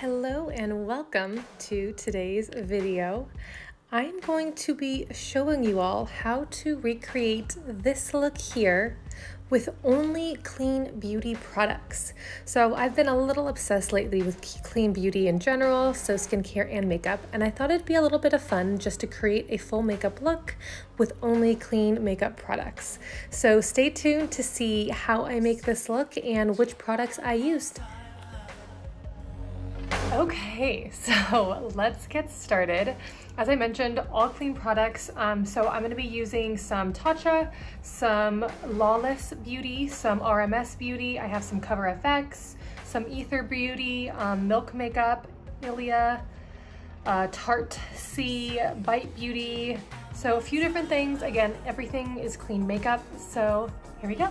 Hello and welcome to today's video. I'm going to be showing you all how to recreate this look here with only clean beauty products. So I've been a little obsessed lately with clean beauty in general, so skincare and makeup, and I thought it'd be a little bit of fun just to create a full makeup look with only clean makeup products. So stay tuned to see how I make this look and which products I used. Okay, so let's get started. As I mentioned, all clean products. So I'm gonna be using some Tatcha, some Lawless Beauty, some RMS Beauty. I have some Cover FX, some Aether Beauty, Milk Makeup, Ilia, Tarte, Bite Beauty. So a few different things. Again, everything is clean makeup. So here we go.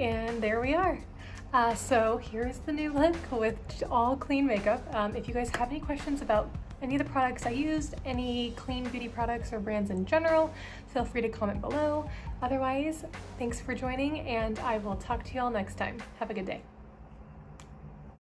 and there we are. So here is the new look with all clean makeup. If you guys have any questions about any of the products I used, any clean beauty products or brands in general, feel free to comment below. Otherwise, thanks for joining, and I will talk to you all next time. Have a good day.